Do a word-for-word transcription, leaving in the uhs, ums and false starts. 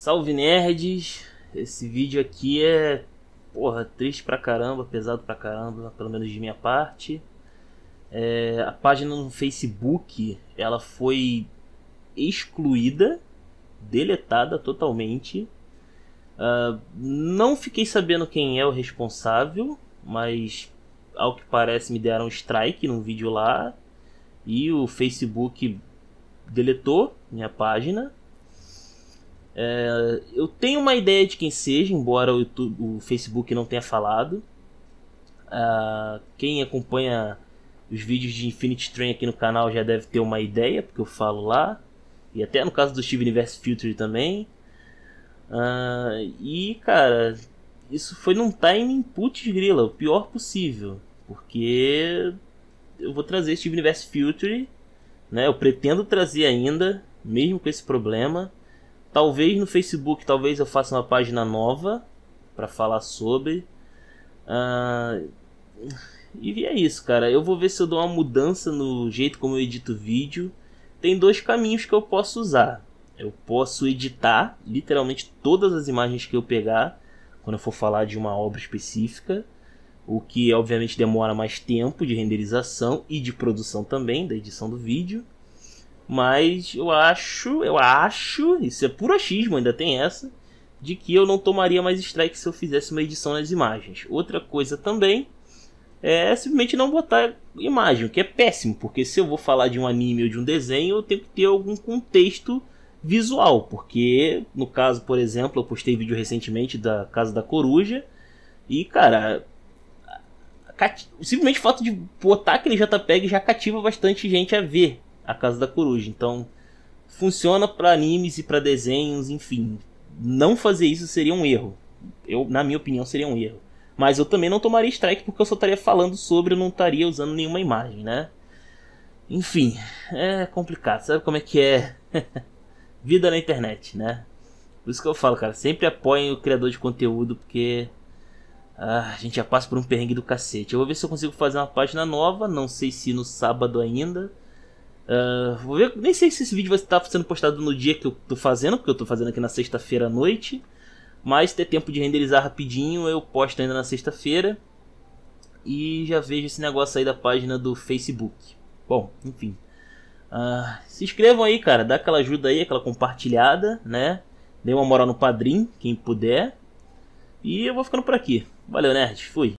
Salve nerds, esse vídeo aqui é, porra, triste pra caramba, pesado pra caramba, pelo menos de minha parte. É, a página no Facebook, ela foi excluída, deletada totalmente. Uh, não fiquei sabendo quem é o responsável, mas ao que parece me deram um strike num vídeo lá. E o Facebook deletou minha página. É, eu tenho uma ideia de quem seja, embora o, YouTube, o Facebook não tenha falado. Ah, quem acompanha os vídeos de Infinity Train aqui no canal já deve ter uma ideia, porque eu falo lá. E até no caso do Steve Universe Future também. Ah, e, cara, isso foi num timing putz grila, o pior possível. Porque eu vou trazer Steve Universe Future, né? Eu pretendo trazer ainda, mesmo com esse problema. Talvez no Facebook, talvez eu faça uma página nova para falar sobre. Uh, e é isso, cara. Eu vou ver se eu dou uma mudança no jeito como eu edito vídeo. Tem dois caminhos que eu posso usar. Eu posso editar literalmente todas as imagens que eu pegar quando eu for falar de uma obra específica, o que obviamente demora mais tempo de renderização e de produção também, da edição do vídeo. Mas eu acho, eu acho, isso é puro achismo, ainda tem essa, de que eu não tomaria mais strike se eu fizesse uma edição nas imagens. Outra coisa também é simplesmente não botar imagem, o que é péssimo, porque se eu vou falar de um anime ou de um desenho, eu tenho que ter algum contexto visual, porque no caso, por exemplo, eu postei vídeo recentemente da Casa da Coruja, e cara, simplesmente o fato de botar aquele J P E G já cativa bastante gente a ver a Casa da Coruja. Então funciona para animes e para desenhos, enfim. Não fazer isso seria um erro. Eu, na minha opinião, seria um erro. Mas eu também não tomaria strike porque eu só estaria falando sobre, eu não estaria usando nenhuma imagem, né? Enfim, é complicado. Sabe como é que é vida na internet, né? Por isso que eu falo, cara, sempre apoiem o criador de conteúdo, porque ah, a gente já passa por um perrengue do cacete. Eu vou ver se eu consigo fazer uma página nova, não sei se no sábado ainda. Uh, vou ver, nem sei se esse vídeo vai estar sendo postado no dia que eu tô fazendo, porque eu tô fazendo aqui na sexta-feira à noite. Mas se ter tempo de renderizar rapidinho, eu posto ainda na sexta-feira. E já vejo esse negócio aí da página do Facebook. Bom, enfim. Uh, se inscrevam aí, cara. Dá aquela ajuda aí, aquela compartilhada, né? Dê uma moral no Padrim, quem puder. E eu vou ficando por aqui. Valeu, nerds. Fui.